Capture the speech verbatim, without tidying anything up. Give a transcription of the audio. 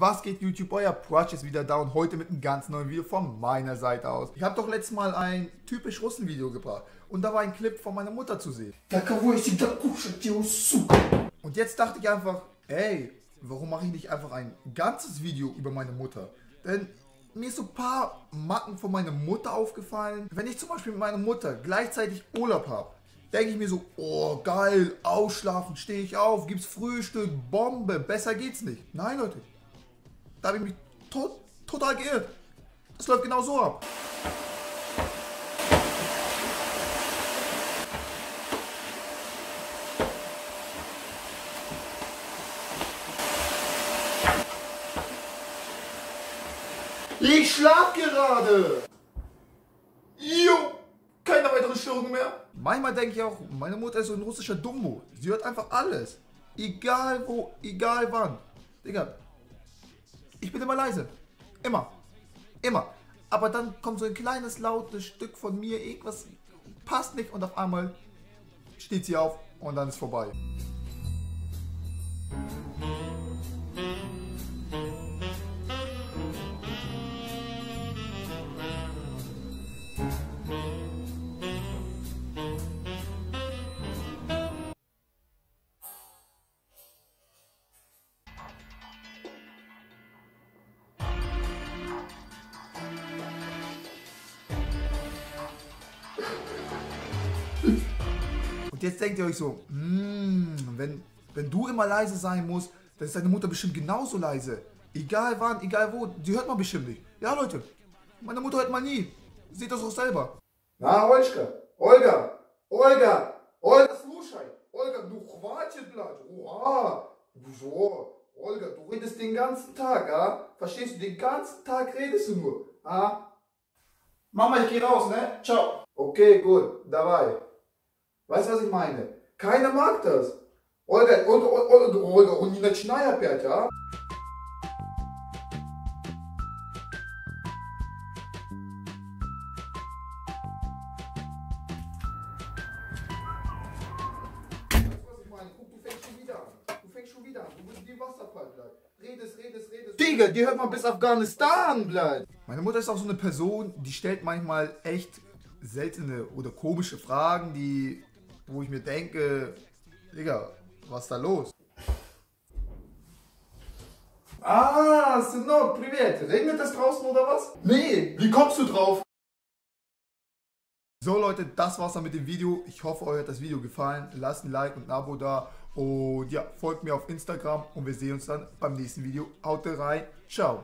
Was geht YouTube? Euer XIPrugy ist wieder da und heute mit einem ganz neuen Video von meiner Seite aus. Ich habe doch letztes Mal ein typisch Russen Video gebracht und da war ein Clip von meiner Mutter zu sehen. Und jetzt dachte ich einfach, ey, warum mache ich nicht einfach ein ganzes Video über meine Mutter? Denn mir ist so ein paar Macken von meiner Mutter aufgefallen. Wenn ich zum Beispiel mit meiner Mutter gleichzeitig Urlaub habe, denke ich mir so, oh geil, ausschlafen, stehe ich auf, gibt's Frühstück, Bombe, besser geht's nicht. Nein Leute. Da habe ich mich tot, total geirrt. Das läuft genau so ab. Ich schlaf gerade. Jo, keine weiteren Störungen mehr. Manchmal denke ich auch, meine Mutter ist so ein russischer Dumbo. Sie hört einfach alles. Egal wo, egal wann. Digga. Ich bin immer leise. Immer. Immer. Aber dann kommt so ein kleines, lautes Stück von mir, irgendwas passt nicht und auf einmal steht sie auf und dann ist vorbei. Und jetzt denkt ihr euch so, mmm, wenn, wenn du immer leise sein musst, dann ist deine Mutter bestimmt genauso leise. Egal wann, egal wo, die hört man bestimmt nicht. Ja Leute, meine Mutter hört man nie. Seht das doch selber. Na, Olschka, Olga, Olga, Olga, слушай, Olga, du хватит, блядь, уа, so, Olga, du redest den ganzen Tag, ah, verstehst du, den ganzen Tag redest du nur, ah. Mama, ich geh raus, ne, ciao. Okay, gut, dabei. Weißt du, was ich meine? Keiner mag das. Olga, Olga, Olga, Olga, und die начинай опять, ja? Redest, redest, redest. Digga, die hört man bis Afghanistan, bleibt. Meine Mutter ist auch so eine Person, die stellt manchmal echt seltene oder komische Fragen, die, wo ich mir denke, Digga, was ist da los? Ah, Synod, privet. Regnet das draußen oder was? Nee, wie kommst du drauf? So Leute, das war's dann mit dem Video. Ich hoffe, euch hat das Video gefallen. Lasst ein Like und ein Abo da. Und ja, folgt mir auf Instagram und wir sehen uns dann beim nächsten Video. Haut rein, ciao!